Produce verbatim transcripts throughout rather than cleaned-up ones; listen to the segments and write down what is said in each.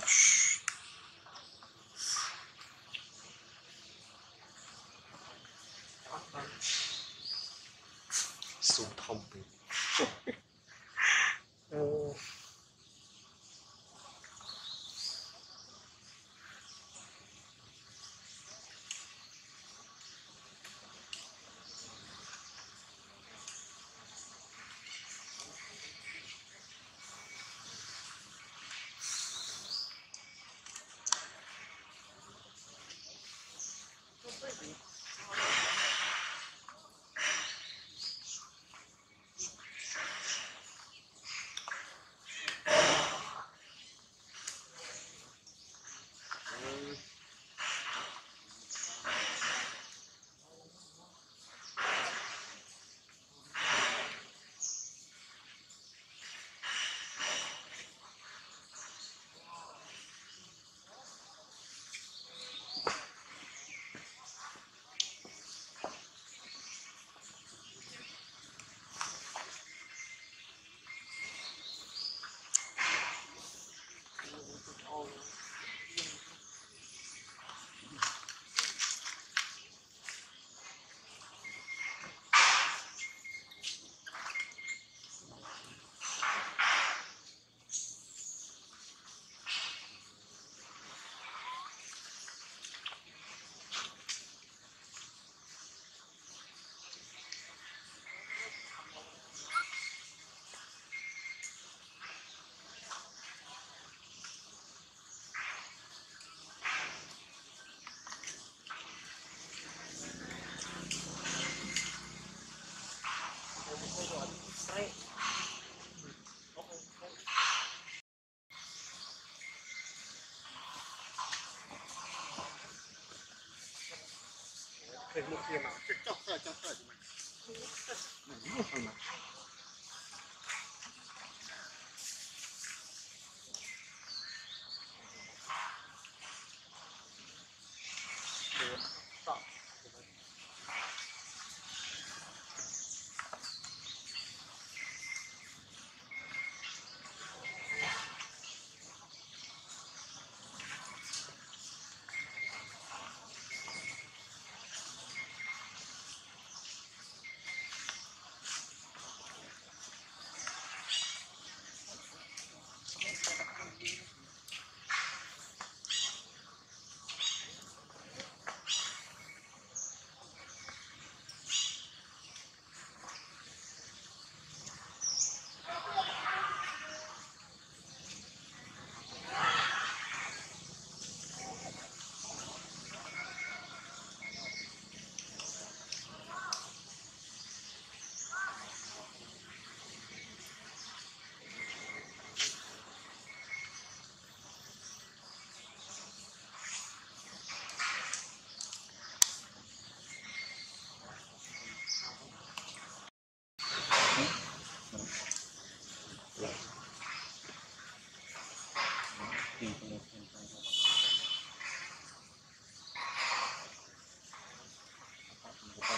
torche. So pumping. Oh. Look here, man. Just try, just try.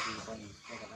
No, no, no. Gracias.